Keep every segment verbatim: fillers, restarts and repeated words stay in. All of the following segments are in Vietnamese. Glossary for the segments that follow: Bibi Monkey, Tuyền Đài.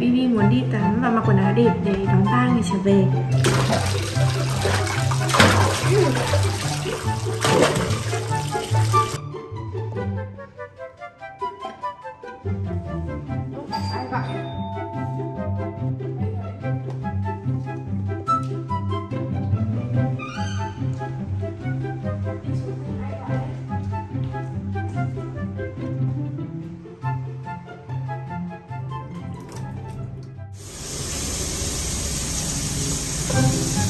Bibi muốn đi tắm và mặc quần áo đẹp để đón ba ngày trở về.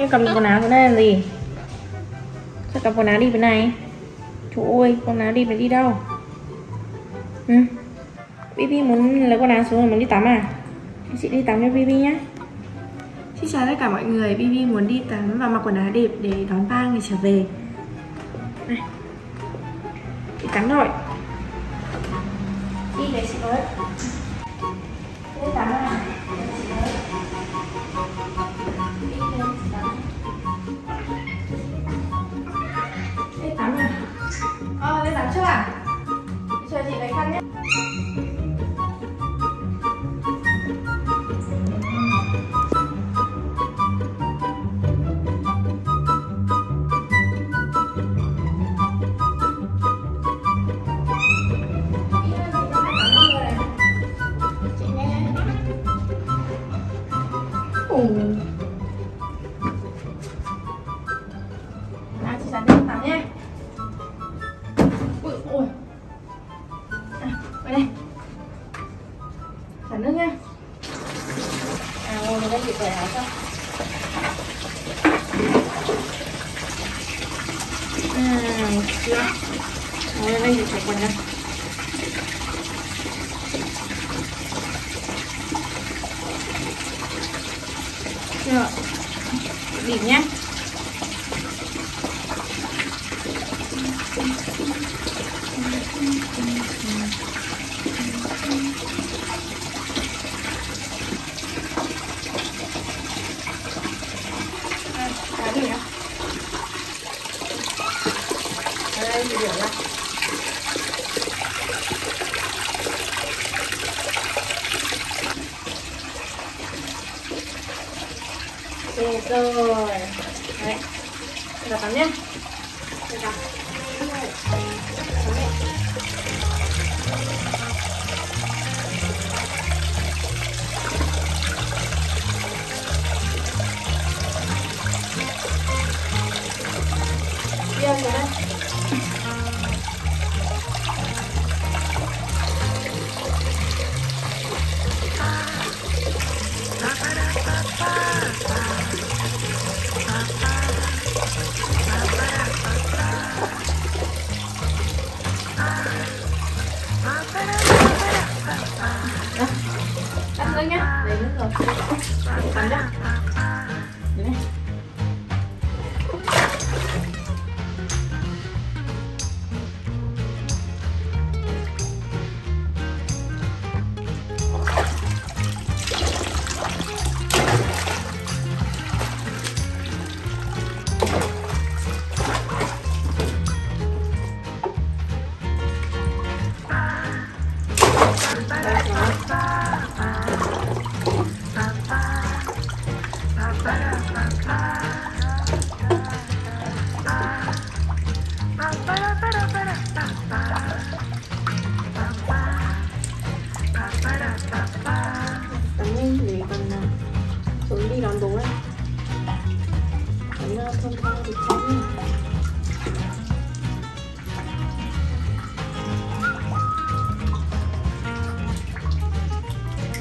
Em cầm quần áo thế này làm gì? Sao cầm quần áo đi bên này? Trời ơi, quần áo đi phải đi đâu? Ừ. Bibi muốn lấy quần áo xuống rồi muốn đi tắm à? Chị đi tắm cho Bibi nhé. Xin chào tất cả mọi người, Bibi muốn đi tắm và mặc quần áo đẹp để đón ba ngày trở về. Này, đi tắm rồi. Đi để chị với. Đi tắm rồi. Ờ, lên tắm trước à? Chờ chị lấy khăn nhé. Ừ. Nào, chị sẵn lên tắm nhé. Ôi. À, vào đây. Xả nước nha. À, ngồi vào đây chị cởi áo cho. À, một chút. Ngồi vào đây chị cởi quần nha. Chưa. Bịt nhá. Được rồi. Đấy. Được tắm nhé. Được tắm. Đi ăn rồi đấy. Tắt nước nhá, lấy nước rồi tắm đã. Đấy này.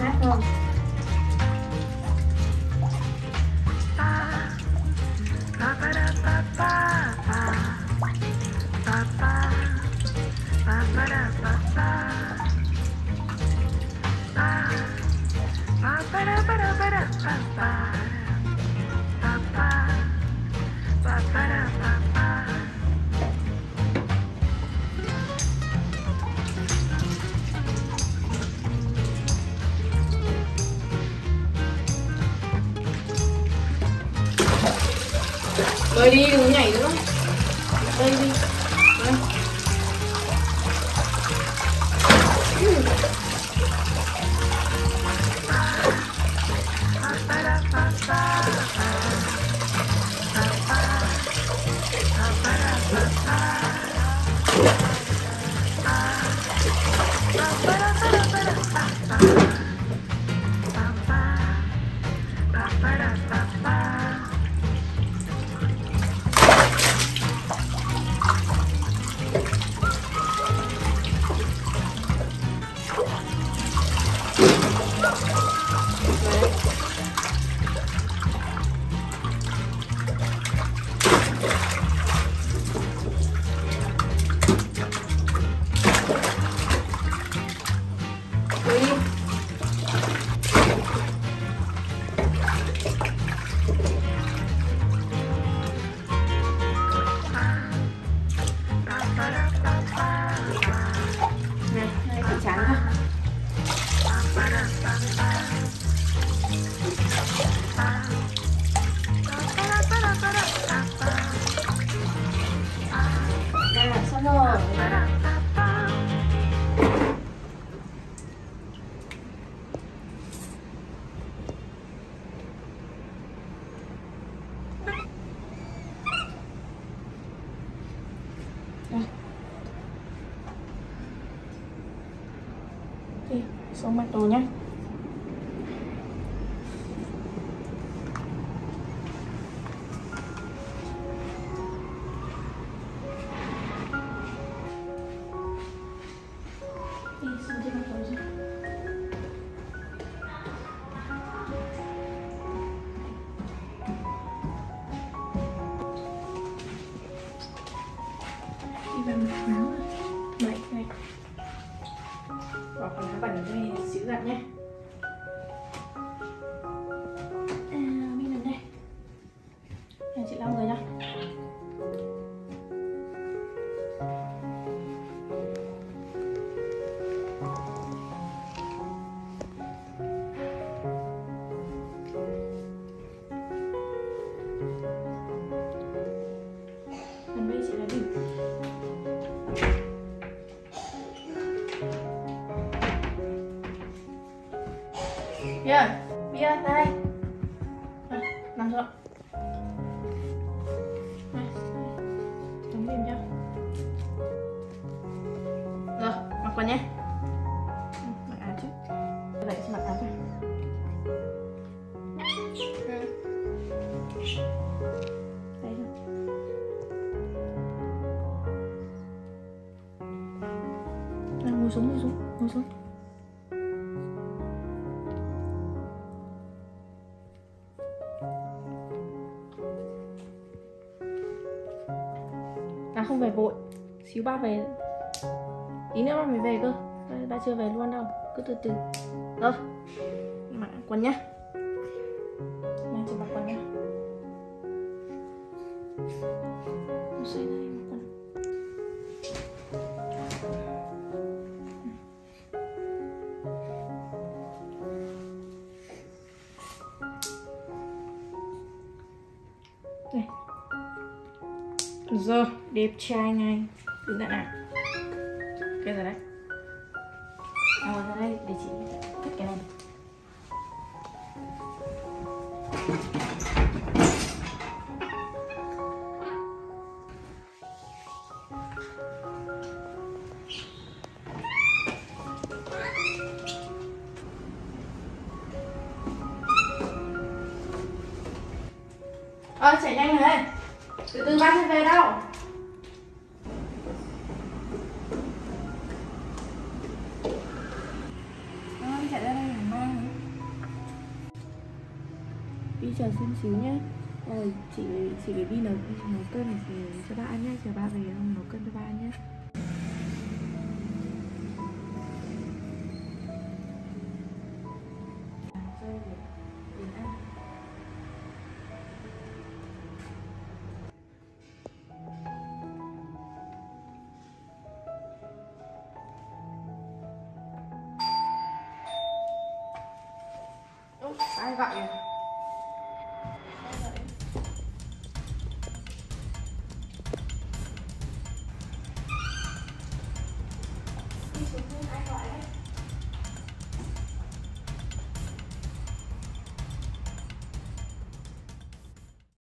Mát không? Bơi đi, đừng nhảy nữa. Bơi đi. Bơi. Xuống mặt tù nhé. Bia, Bia ra đây. Này, nằm xuống. Này, tắm bìm nhá. Rồi, mặc quần nhé. Mặc áo trước. Vậy thì mặc áo này. Đây rồi. Này, ngồi xuống, ngồi xuống, ngồi xuống. Không về vội, xíu ba về, tí nữa ba mới về cơ, ba chưa về luôn đâu, cứ từ từ. Rồi, mặc quần nhá, nha chị mặc quần nhá. Này. Rồi, đẹp trai ngay. Đứng lại nào. Cái rồi đấy. À, ra đây để chị cắt cái này. Ôi, chạy nhanh rồi. Từ từ ba sẽ về đâu. Nó chạy ra đây để mang. Bi chờ xin xíu nhé. Ôi, chị chị với Bi nấu nấu cơm cho ba ăn nhé, chờ ba về không nấu cơm cho ba ăn nhé. Ai gọi rồi?